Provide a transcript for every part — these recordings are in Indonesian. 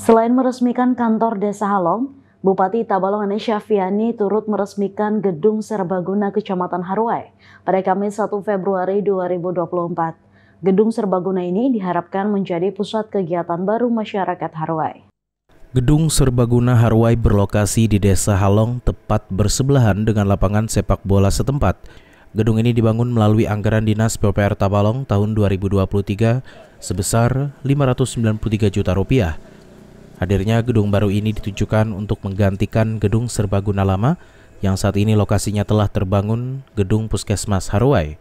Selain meresmikan kantor Desa Halong, Bupati Tabalong Anang Syakhfiani turut meresmikan Gedung Serbaguna Kecamatan Haruai pada Kamis 1 Februari 2024. Gedung Serbaguna ini diharapkan menjadi pusat kegiatan baru masyarakat Haruai. Gedung Serbaguna Haruai berlokasi di Desa Halong, tepat bersebelahan dengan lapangan sepak bola setempat. Gedung ini dibangun melalui anggaran Dinas PUPR Tabalong tahun 2023 sebesar Rp593 juta. Hadirnya gedung baru ini ditujukan untuk menggantikan gedung serbaguna lama yang saat ini lokasinya telah terbangun gedung Puskesmas Haruai.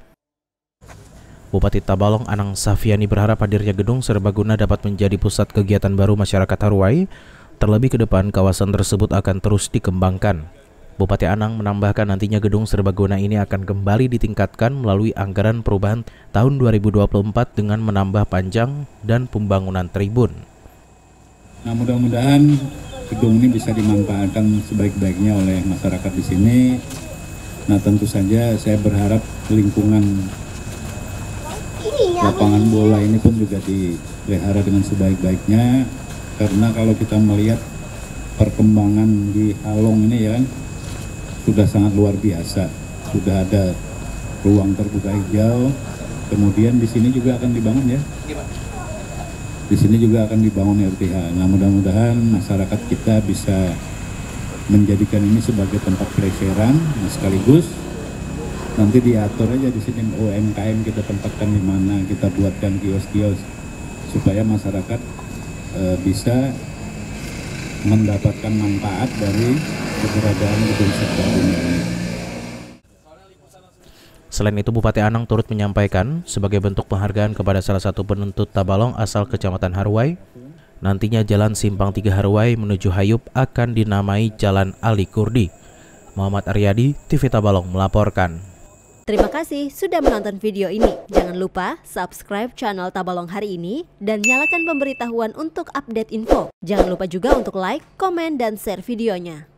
Bupati Tabalong Anang Syakhfiani berharap hadirnya gedung serbaguna dapat menjadi pusat kegiatan baru masyarakat Haruai, terlebih ke depan kawasan tersebut akan terus dikembangkan. Bupati Anang menambahkan nantinya gedung serbaguna ini akan kembali ditingkatkan melalui anggaran perubahan tahun 2024 dengan menambah panjang dan pembangunan tribun. Nah, mudah-mudahan gedung ini bisa dimanfaatkan sebaik-baiknya oleh masyarakat di sini. Nah, tentu saja saya berharap lingkungan lapangan bola ini pun juga dipelihara dengan sebaik-baiknya. Karena kalau kita melihat perkembangan di Halong ini ya kan, sudah sangat luar biasa. Sudah ada ruang terbuka hijau, kemudian di sini juga akan dibangun ya. Di sini juga akan dibangun RTH. Nah, mudah-mudahan masyarakat kita bisa menjadikan ini sebagai tempat pelesiran, nah, sekaligus nanti diatur aja di sini UMKM kita tempatkan di mana, kita buatkan kios-kios supaya masyarakat bisa mendapatkan manfaat dari keberadaan gedung serbaguna ini. Selain itu, Bupati Anang turut menyampaikan sebagai bentuk penghargaan kepada salah satu penuntut Tabalong asal Kecamatan Haruai, nantinya Jalan Simpang 3 Haruai menuju Hayub akan dinamai Jalan Ali Kurdi. Muhammad Aryadi, TV Tabalong melaporkan. Terima kasih sudah menonton video ini. Jangan lupa subscribe channel Tabalong Hari Ini dan nyalakan pemberitahuan untuk update info. Jangan lupa juga untuk like, komen, dan share videonya.